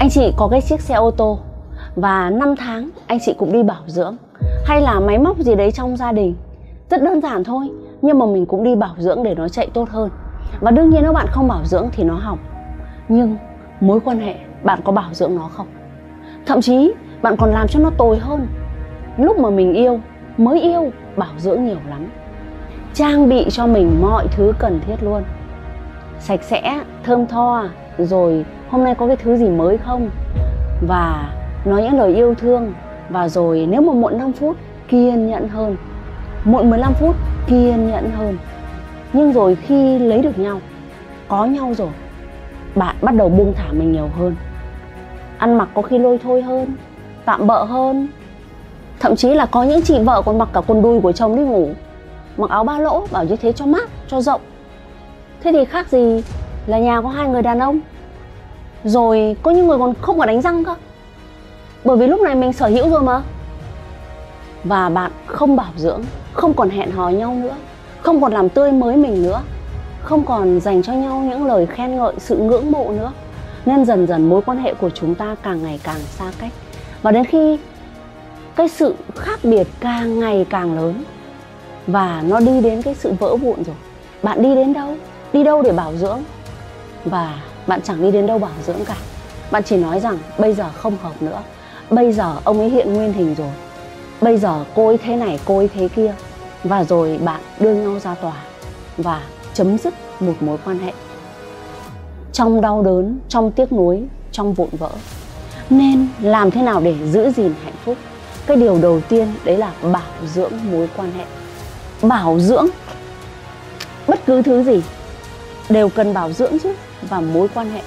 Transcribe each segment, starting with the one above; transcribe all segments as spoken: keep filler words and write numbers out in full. anh chị có cái chiếc xe ô tô và năm tháng anh chị cũng đi bảo dưỡng, hay là máy móc gì đấy trong gia đình, rất đơn giản thôi, nhưng mà mình cũng đi bảo dưỡng để nó chạy tốt hơn. Và đương nhiên nếu bạn không bảo dưỡng thì nó hỏng. Nhưng mối quan hệ bạn có bảo dưỡng nó không? Thậm chí bạn còn làm cho nó tồi hơn. Lúc mà mình yêu, mới yêu, bảo dưỡng nhiều lắm, trang bị cho mình mọi thứ cần thiết luôn, sạch sẽ, thơm tho, rồi hôm nay có cái thứ gì mới không, và nói những lời yêu thương. Và rồi nếu mà muộn năm phút, kiên nhẫn hơn, muộn mười lăm phút, kiên nhẫn hơn. Nhưng rồi khi lấy được nhau, có nhau rồi, bạn bắt đầu buông thả mình nhiều hơn, ăn mặc có khi lôi thôi hơn, tạm bợ hơn. Thậm chí là có những chị vợ còn mặc cả quần đùi của chồng đi ngủ, mặc áo ba lỗ, bảo như thế cho mát, cho rộng. Thế thì khác gì là nhà có hai người đàn ông. Rồi có những người còn không có đánh răng cơ, bởi vì lúc này mình sở hữu rồi mà. Và bạn không bảo dưỡng, không còn hẹn hò nhau nữa, không còn làm tươi mới mình nữa, không còn dành cho nhau những lời khen ngợi, sự ngưỡng mộ nữa. Nên dần dần mối quan hệ của chúng ta càng ngày càng xa cách. Và đến khi cái sự khác biệt càng ngày càng lớn, và nó đi đến cái sự vỡ vụn rồi. Bạn đi đến đâu? Đi đâu để bảo dưỡng? Và bạn chẳng đi đến đâu bảo dưỡng cả. Bạn chỉ nói rằng bây giờ không hợp nữa, bây giờ ông ấy hiện nguyên hình rồi, bây giờ cô ấy thế này, cô ấy thế kia. Và rồi bạn đưa nhau ra tòa và chấm dứt một mối quan hệ trong đau đớn, trong tiếc nuối, trong vụn vỡ. Nên làm thế nào để giữ gìn hạnh phúc? Cái điều đầu tiên đấy là bảo dưỡng mối quan hệ. Bảo dưỡng bất cứ thứ gì đều cần bảo dưỡng chứ, và mối quan hệ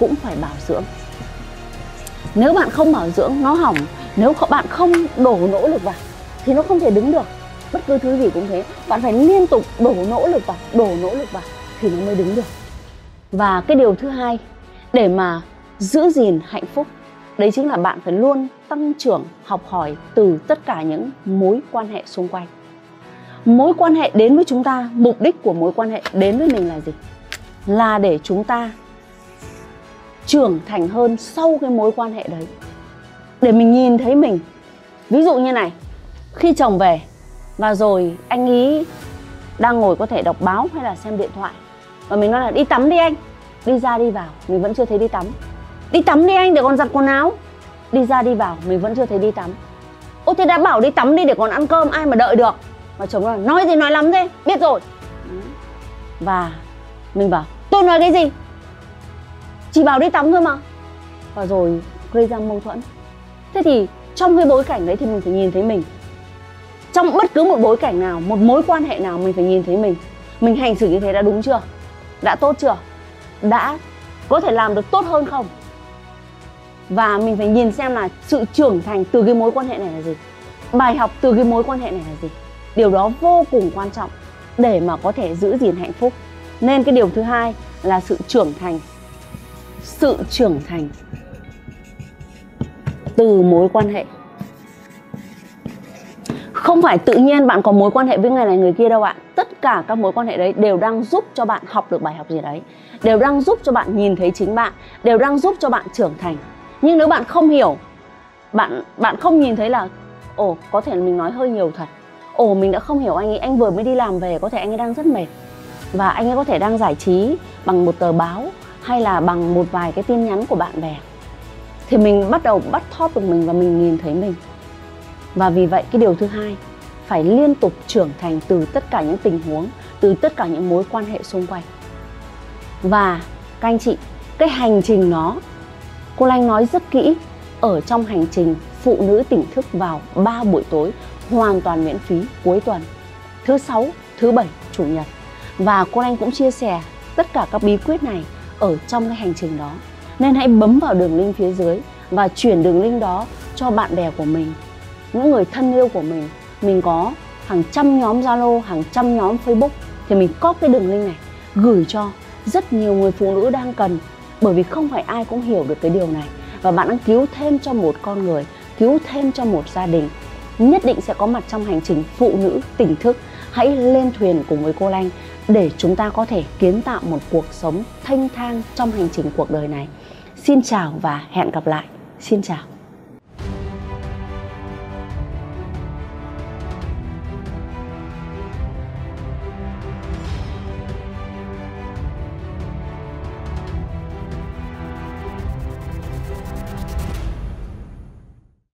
cũng phải bảo dưỡng. Nếu bạn không bảo dưỡng, nó hỏng. Nếu bạn không đổ nỗ lực vào thì nó không thể đứng được. Bất cứ thứ gì cũng thế, bạn phải liên tục đổ nỗ lực vào, đổ nỗ lực vào thì nó mới đứng được. Và cái điều thứ hai để mà giữ gìn hạnh phúc, đấy chính là bạn phải luôn tăng trưởng, học hỏi từ tất cả những mối quan hệ xung quanh. Mối quan hệ đến với chúng ta, mục đích của mối quan hệ đến với mình là gì? Là để chúng ta trưởng thành hơn sau cái mối quan hệ đấy, để mình nhìn thấy mình. Ví dụ như này, khi chồng về và rồi anh ý đang ngồi có thể đọc báo hay là xem điện thoại, và mình nói là đi tắm đi anh. Đi ra đi vào, mình vẫn chưa thấy đi tắm. Đi tắm đi anh để còn giặt quần áo. Đi ra đi vào, mình vẫn chưa thấy đi tắm. Ô thế đã bảo đi tắm đi để còn ăn cơm, ai mà đợi được. Mà chồng nói, nói gì nói lắm thế, biết rồi. Và mình bảo, tôi nói cái gì, chỉ bảo đi tắm thôi mà. Và rồi gây ra mâu thuẫn. Thế thì trong cái bối cảnh đấy thì mình phải nhìn thấy mình. Trong bất cứ một bối cảnh nào, một mối quan hệ nào, mình phải nhìn thấy mình. Mình hành xử như thế đã đúng chưa? Đã tốt chưa? Đã có thể làm được tốt hơn không? Và mình phải nhìn xem là sự trưởng thành từ cái mối quan hệ này là gì, bài học từ cái mối quan hệ này là gì. Điều đó vô cùng quan trọng để mà có thể giữ gìn hạnh phúc. Nên cái điều thứ hai là sự trưởng thành. Sự trưởng thành từ mối quan hệ. Không phải tự nhiên bạn có mối quan hệ với người này người kia đâu ạ. Tất cả các mối quan hệ đấy đều đang giúp cho bạn học được bài học gì đấy, đều đang giúp cho bạn nhìn thấy chính bạn, đều đang giúp cho bạn trưởng thành. Nhưng nếu bạn không hiểu, bạn bạn không nhìn thấy là ồ, có thể mình nói hơi nhiều thật. Ồ, mình đã không hiểu anh ấy, anh vừa mới đi làm về, có thể anh ấy đang rất mệt. Và anh ấy có thể đang giải trí bằng một tờ báo hay là bằng một vài cái tin nhắn của bạn bè. Thì mình bắt đầu bắt thóp được mình và mình nhìn thấy mình. Và vì vậy cái điều thứ hai, phải liên tục trưởng thành từ tất cả những tình huống, từ tất cả những mối quan hệ xung quanh. Và các anh chị, cái hành trình nó, cô Lanh nói rất kỹ ở trong hành trình Phụ Nữ Tỉnh Thức vào ba buổi tối hoàn toàn miễn phí cuối tuần, thứ Sáu, thứ Bảy, Chủ Nhật. Và cô Lanh cũng chia sẻ tất cả các bí quyết này ở trong cái hành trình đó. Nên hãy bấm vào đường link phía dưới và chuyển đường link đó cho bạn bè của mình, những người thân yêu của mình. Mình có hàng trăm nhóm Zalo, hàng trăm nhóm Facebook, thì mình copy cái đường link này gửi cho rất nhiều người phụ nữ đang cần. Bởi vì không phải ai cũng hiểu được cái điều này. Và bạn đang cứu thêm cho một con người, cứu thêm cho một gia đình. Nhất định sẽ có mặt trong hành trình Phụ Nữ Tỉnh Thức. Hãy lên thuyền cùng với cô Lanh để chúng ta có thể kiến tạo một cuộc sống thanh thang trong hành trình cuộc đời này. Xin chào và hẹn gặp lại. Xin chào.